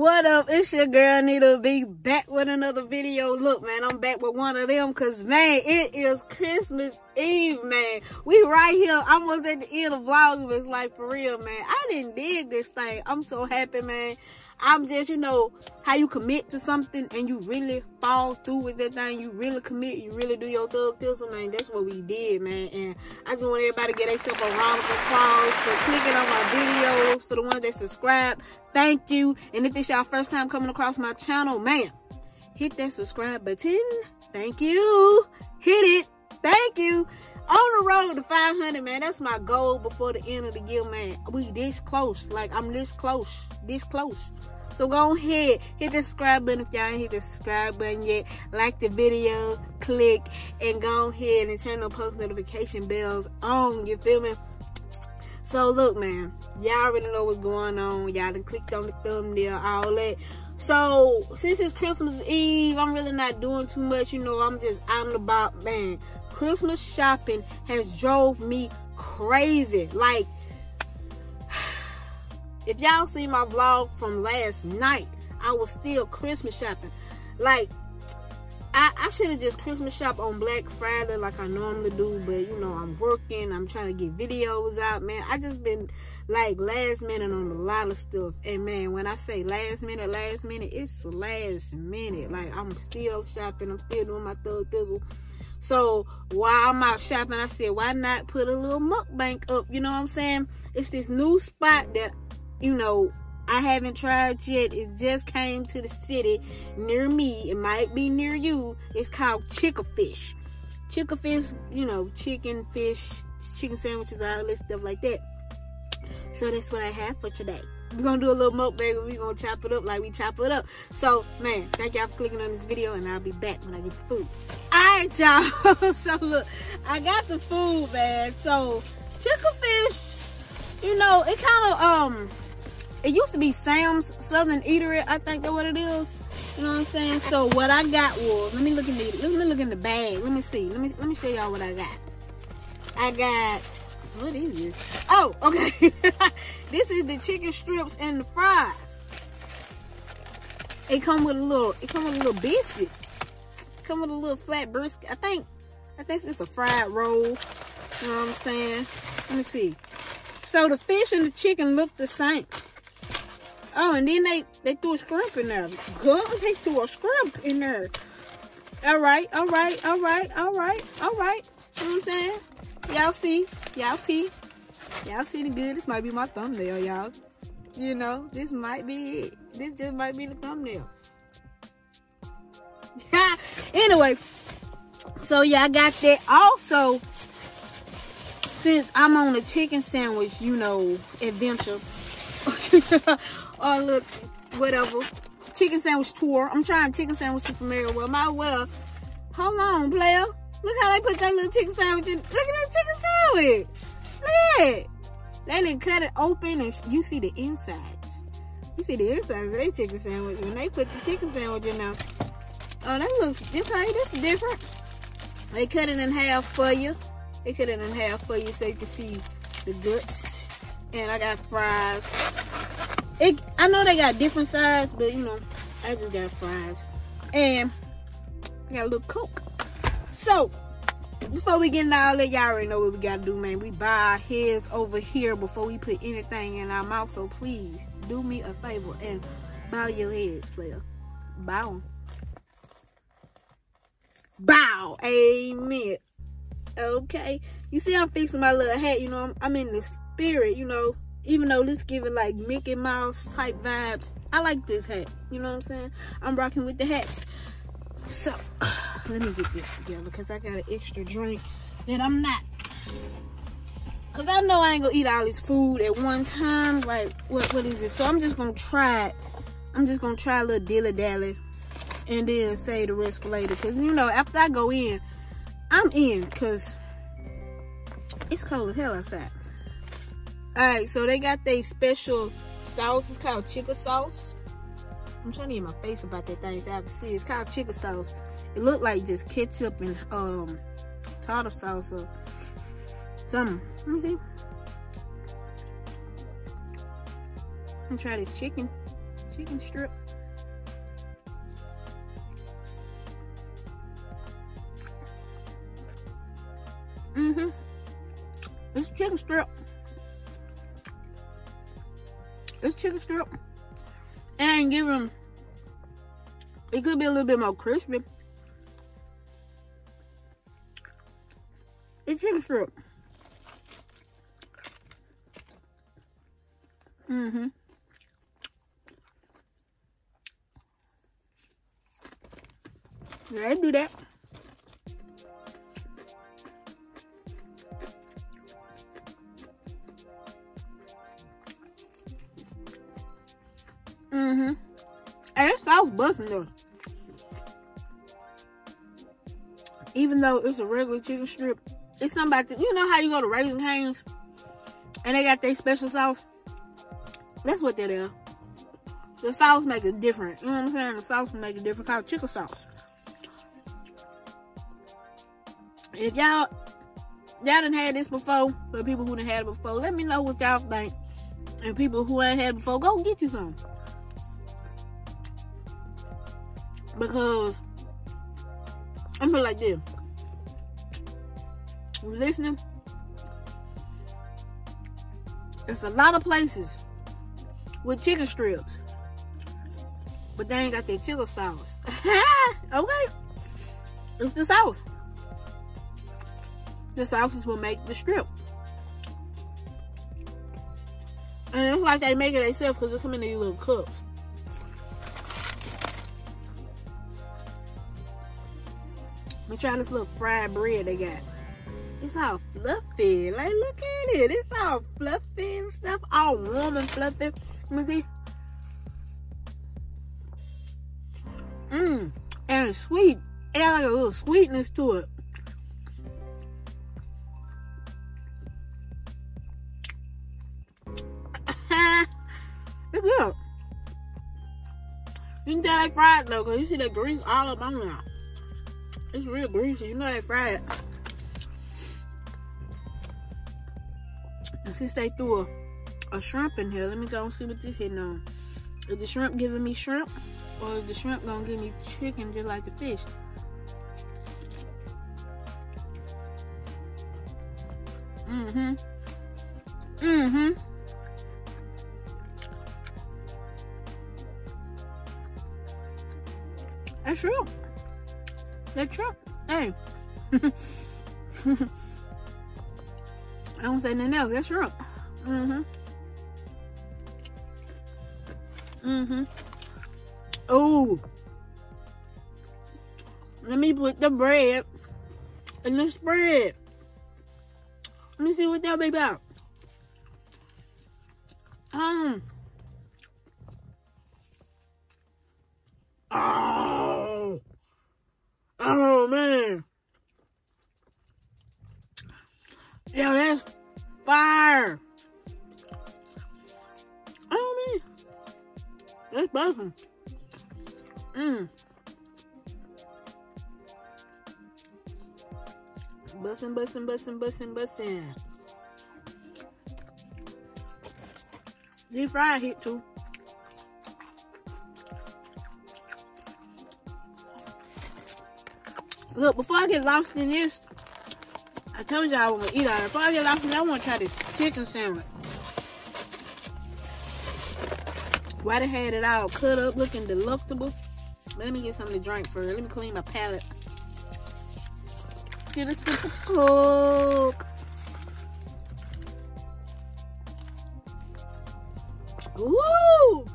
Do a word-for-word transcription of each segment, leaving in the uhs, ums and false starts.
What up? It's your girl Nita B, back with another video. Look, man, I'm back with one of them because, man, it is Christmas Eve, man. We right here almost at the end of Vlogmas, like, for real, man. I didn't dig this thing. I'm so happy, man. I'm just, you know, how you commit to something and you really fall through with that thing. You really commit. You really do your thug thistle, man. That's what we did, man. And I just want everybody to get themselves a round of applause for clicking on my videos, for the ones that subscribe. Thank you. And if it's y'all first time coming across my channel, man, hit that subscribe button. Thank you. Hit it. Thank you. On the road to five hundred, man. That's my goal before the end of the year, man. We this close. Like, I'm this close. This close. So go ahead, hit the subscribe button if y'all ain't hit the subscribe button yet. Like the video, click, and go ahead and turn on post notification bells on. You feel me? So look, man, y'all already know what's going on. Y'all done clicked on the thumbnail, all that. So since it's Christmas Eve, I'm really not doing too much. You know, I'm just out and about, man. Christmas shopping has drove me crazy. Like, if y'all seen my vlog from last night, I was still Christmas shopping. Like, I, I should have just Christmas shop on Black Friday like I normally do, but you know, I'm working, I'm trying to get videos out, man. I just been like last minute on a lot of stuff. And man, when I say last minute, last minute, it's last minute. Like, I'm still shopping, I'm still doing my thug thizzle. So while I'm out shopping, I said, why not put a little mukbang up? You know what I'm saying? It's this new spot that, you know, I haven't tried yet. It just came to the city near me. It might be near you. It's called Chick O' Fish. Chick O' Fish, you know, chicken, fish, chicken sandwiches, all this stuff like that. So that's what I have for today. We're going to do a little mukbang. We're going to chop it up like we chop it up. So, man, thank y'all for clicking on this video, and I'll be back when I get the food. All right, y'all. So, look, I got the food, man. So, Chick O' Fish, you know, it kind of, um... it used to be Sam's Southern Eatery, I think that's what it is. You know what I'm saying? So what I got was, let me look in the let me look in the bag. Let me see. Let me let me show y'all what I got. I got, what is this? Oh, okay. This is the chicken strips and the fries. It come with a little it come with a little biscuit. It come with a little flat brisket. I think I think it's a fried roll. You know what I'm saying? Let me see. So the fish and the chicken look the same. Oh, and then they, they threw a shrimp in there. Good, they threw a shrimp in there. All right, all right, all right, all right, all right. You know what I'm saying? Y'all see, y'all see. Y'all see the good. This might be my thumbnail, y'all. You know, this might be it. This just might be the thumbnail. Anyway, so yeah, I got that. Also, since I'm on a chicken sandwich, you know, adventure. Oh, look, whatever. Chicken sandwich tour. I'm trying chicken sandwiches from everywhere. My well. Hold on, player. Look how they put that little chicken sandwich in. Look at that chicken sandwich. Look at that. They didn't cut it open and you see the insides. You see the insides of that chicken sandwich when they put the chicken sandwich in there. Oh, that looks different. That's different. They cut it in half for you. They cut it in half for you so you can see the guts. And I got fries. It, I know they got different size, but you know, I just got fries. And I got a little Coke. So, before we get into all that, y'all already know what we gotta do, man. We bow our heads over here before we put anything in our mouth. So please, do me a favor and bow your heads, player. Bow. Bow. Amen. Okay. You see, I'm fixing my little hat. You know, I'm, I'm in the spirit, you know. Even though this giving like Mickey Mouse type vibes, I like this hat. You know what I'm saying? I'm rocking with the hats. So, let me get this together because I got an extra drink that I'm not. Because I know I ain't going to eat all this food at one time. Like, what what is this? So, I'm just going to try it. I'm just going to try a little dilly-dally and then save the rest for later. Because, you know, after I go in, I'm in because it's cold as hell outside. Alright, so they got their special sauce. It's called Chick O' Sauce. I'm trying to get my face about that thing so I can see. It's called Chick O' Sauce. It looked like just ketchup and um, tartar sauce or something. Let me see. I'm try this chicken. chicken strip. Mm-hmm. It's chicken strip. It's chicken strip. And give them, it could be a little bit more crispy. It's chicken strip. Mm-hmm. Yeah, I do that. Mm-hmm. And this sauce busting though. Even though it's a regular chicken strip, it's somebody, you know how you go to Raising Cane's and they got their special sauce? That's what that is. The sauce make it different. You know what I'm saying? The sauce make it different. Called chicken sauce. If y'all, y'all done had this before, for people who done had it before, let me know what y'all think. And people who ain't had it before, go get you some. Because, I feel like this. You listening? There's a lot of places with chicken strips, but they ain't got their chicken sauce. Okay, it's the sauce. The sauce is what make the strip, and it's like they make it themselves because it come in these little cups. We try this little fried bread they got. It's all fluffy. Like, look at it. It's all fluffy and stuff. All warm and fluffy. Let me see. Mmm. And it's sweet. It got like a little sweetness to it. It's good. You can tell they fried though, because you see that grease all up on there. It's real greasy. You know they fried. And since they threw a, a shrimp in here, let me go and see what this hitting on. Is the shrimp giving me shrimp? Or is the shrimp gonna give me chicken just like the fish? Mm-hmm. Mm-hmm. That's shrimp. That's shrimp. Hey. I don't say nothing else. That's shrimp. Mm-hmm. Mm-hmm. Oh. Let me put the bread in the spread. Let me see what that'll be about. Um. Oh. Oh, man. Yeah, that's fire. Oh man, that's buzzing. Mmm. Buzzing, buzzing, buzzing, buzzing, buzzing. Deep fried hit too. Look, before I get lost in this, I told y'all I want to eat out of it. Before I get lost, I want to try this chicken sandwich. Why they had it all cut up, looking delectable. Let me get something to drink first. Let me clean my palate. Get a sip of Coke. Woo!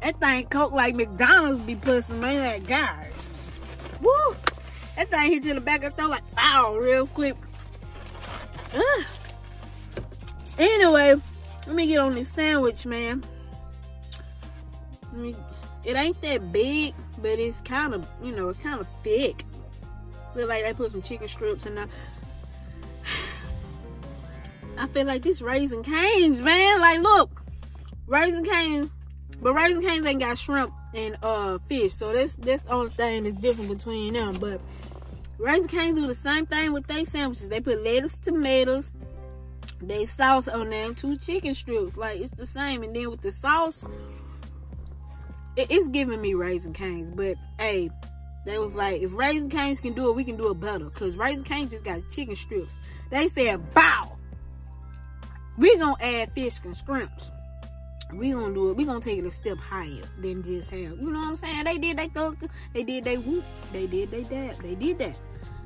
That thing Coke like McDonald's be pussing, man. That guy. Woo! That thing hit you in the back of the throat like, ow, real quick. Ugh. Anyway, let me get on this sandwich, man. Let me, it ain't that big, but it's kind of, you know, it's kind of thick. Look like they put some chicken strips in there. I feel like this Raising Cane's, man. Like, look, Raising Cane's, but Raising Cane's ain't got shrimp and uh fish, so that's that's the only thing that's different between them. But Raising Cane's do the same thing with their sandwiches. They put lettuce, tomatoes, they sauce on them two chicken strips. Like, it's the same. And then with the sauce, it, it's giving me Raising Cane's. But, hey, they was like, if Raising Cane's can do it, we can do it better. Because Raising Cane's just got chicken strips. They said, bow, we gonna add fish and scrimps. We gonna do it. We gonna take it a step higher than just have. You know what I'm saying? They did they thug. They did they whoop. They did they dab. They did that.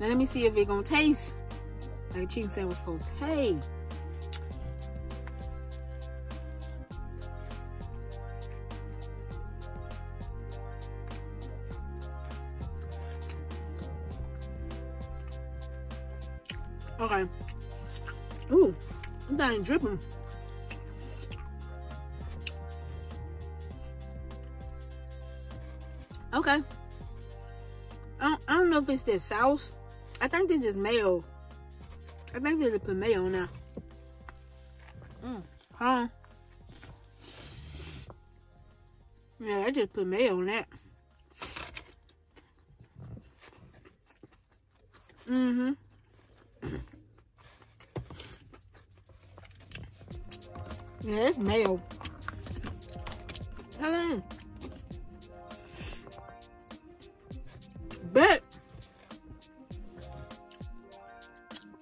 Now let me see if it gonna taste like chicken sandwich potato. Okay. Ooh, this thing dripping. Okay. I don't, I don't know if it's the sauce. I think they just mayo. I think they just put mayo now. Mm. Huh? Yeah, I just put mayo on that. Mm-hmm. Yeah, it's mayo. Hello. But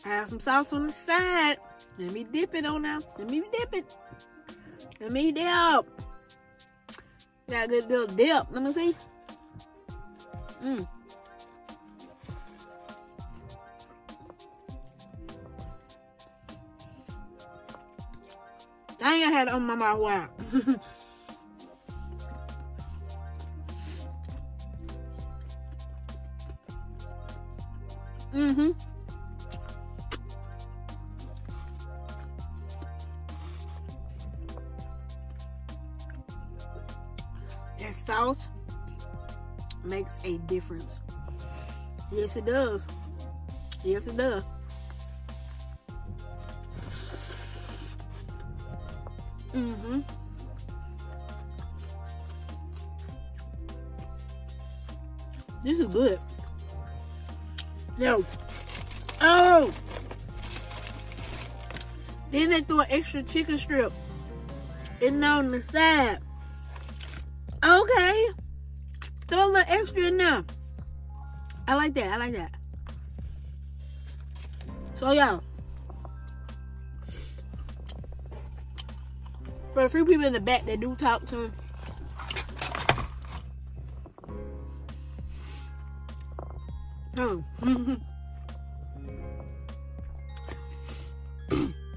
I have some sauce on the side. Let me dip it on now. Let me dip it. Let me dip. Got a good little dip. Let me see. Mmm. I ain't had it on my mouth while. Mm-hmm. That sauce makes a difference. Yes, it does. Yes, it does. Mm-hmm. This is good. Yo. Oh! Then they throw an extra chicken strip in on the side. Okay. Throw a little extra in there. I like that. I like that. So, y'all. For the few people in the back that do talk to me, oh.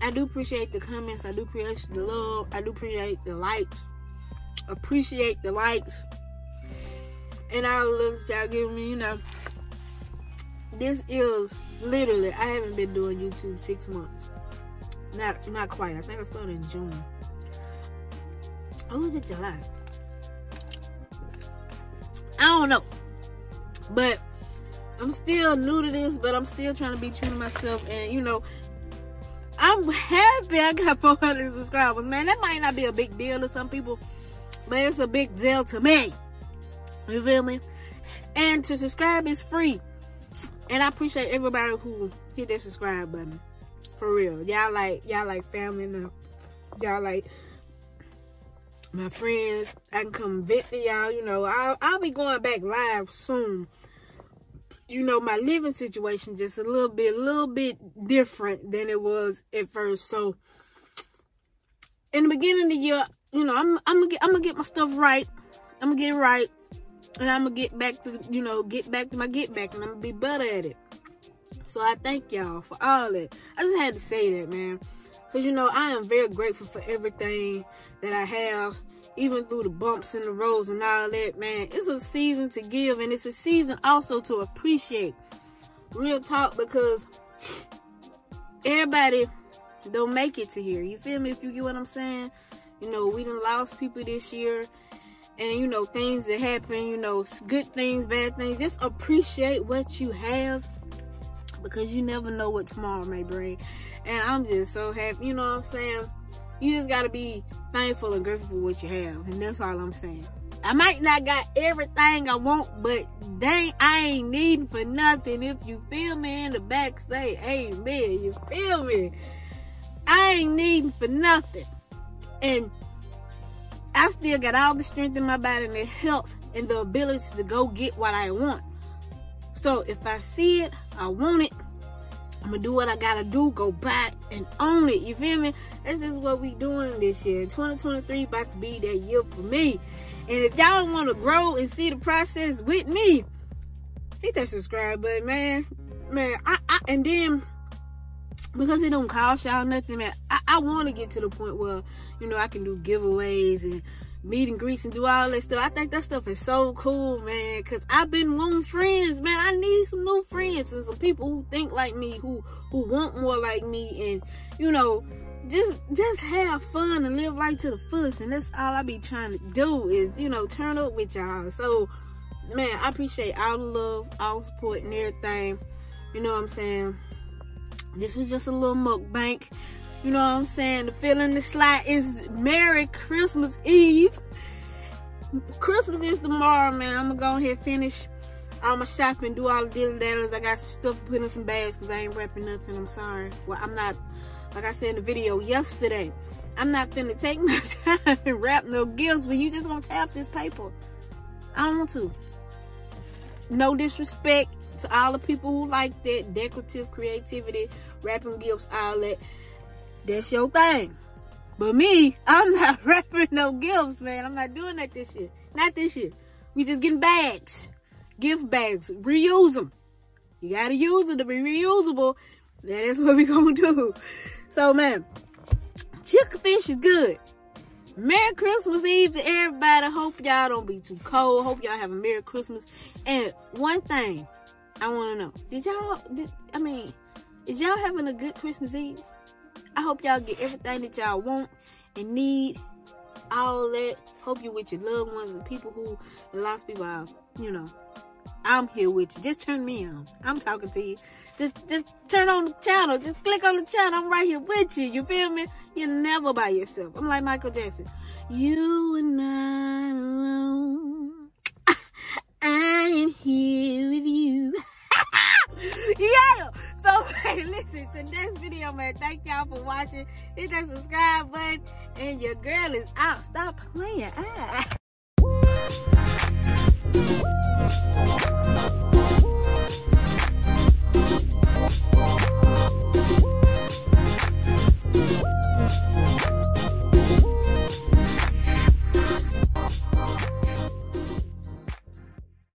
I do appreciate the comments. I do appreciate the love. I do appreciate the likes. Appreciate the likes and all the love y'all give me. You know, this is literally, I haven't been doing YouTube six months. Not not quite. I think I started in June. Or was it July? I don't know. But I'm still new to this, but I'm still trying to be true to myself. And, you know, I'm happy I got four hundred subscribers. Man, that might not be a big deal to some people, but it's a big deal to me. You feel me? And to subscribe is free. And I appreciate everybody who hit that subscribe button. For real. Y'all like, y'all like family now. Y'all like... my friends, I can come vet for y'all. You know, I'll, I'll be going back live soon. You know, my living situation just a little bit, a little bit different than it was at first. So, in the beginning of the year, you know, I'm, I'm gonna get, I'm gonna get my stuff right. I'm gonna get it right, and I'm gonna get back to, you know, get back to my get back, and I'm gonna be better at it. So I thank y'all for all that. I just had to say that, man. Cause you know, I am very grateful for everything that I have, even through the bumps and the roads and all that, man. It's a season to give, and it's a season also to appreciate. Real talk, because everybody don't make it to here. You feel me? If you get what I'm saying? You know, we done lost people this year, and you know, things that happen, you know, good things, bad things. Just appreciate what you have, because you never know what tomorrow may bring. And I'm just so happy, you know what I'm saying? You just gotta be thankful and grateful for what you have, and that's all I'm saying. I might not got everything I want, but dang, I ain't needing for nothing. If you feel me in the back, say amen, you feel me? I ain't needing for nothing. And I've still got all the strength in my body and the health and the ability to go get what I want. So if I see it, I want it, I'm going to do what I got to do, go buy it and own it. You feel me? That's just what we doing this year. twenty twenty-three about to be that year for me. And if y'all don't want to grow and see the process with me, hit that subscribe button, man. Man, I, I and then... because it don't cost y'all nothing, man, I, I want to get to the point where, you know, I can do giveaways and meet and greets and do all that stuff. I think that stuff is so cool, man, because I've been wanting friends, man. I need some new friends and some people who think like me, who, who want more like me, and, you know, just just have fun and live life to the fullest, and that's all I be trying to do is, you know, turn up with y'all. So, man, I appreciate all the love, all the support and everything. You know what I'm saying? This was just a little mukbang. You know what I'm saying? The feeling the slide is Merry Christmas Eve. Christmas is tomorrow, man. I'm going to go ahead and finish all my shopping, do all the dilly-dallies. I got some stuff to put in some bags because I ain't wrapping nothing. I'm sorry. Well, I'm not, like I said in the video yesterday, I'm not finna take my time and wrap no gifts, but you just going to tap this paper. I don't want to. No disrespect to all the people who like that decorative creativity, wrapping gifts, all that. That's your thing. But me, I'm not wrapping no gifts, man. I'm not doing that this year. Not this year. We just getting bags. Gift bags. Reuse them. You gotta use them to be reusable. That is what we gonna do. So, man, Chick O' Fish is good. Merry Christmas Eve to everybody. Hope y'all don't be too cold. Hope y'all have a Merry Christmas. And one thing I want to know, did y'all, I mean, is y'all having a good Christmas Eve? I hope y'all get everything that y'all want and need, all that. Hope you with your loved ones, the people who, the lost people, are, you know, I'm here with you. Just turn me on. I'm talking to you. Just, just turn on the channel. Just click on the channel. I'm right here with you. You feel me? You're never by yourself. I'm like Michael Jackson. You and I alone. I am here with you. Yeah! So, man, listen, to this video, man, thank y'all for watching. Hit that subscribe button, and your girl is out. Stop playing. Ah.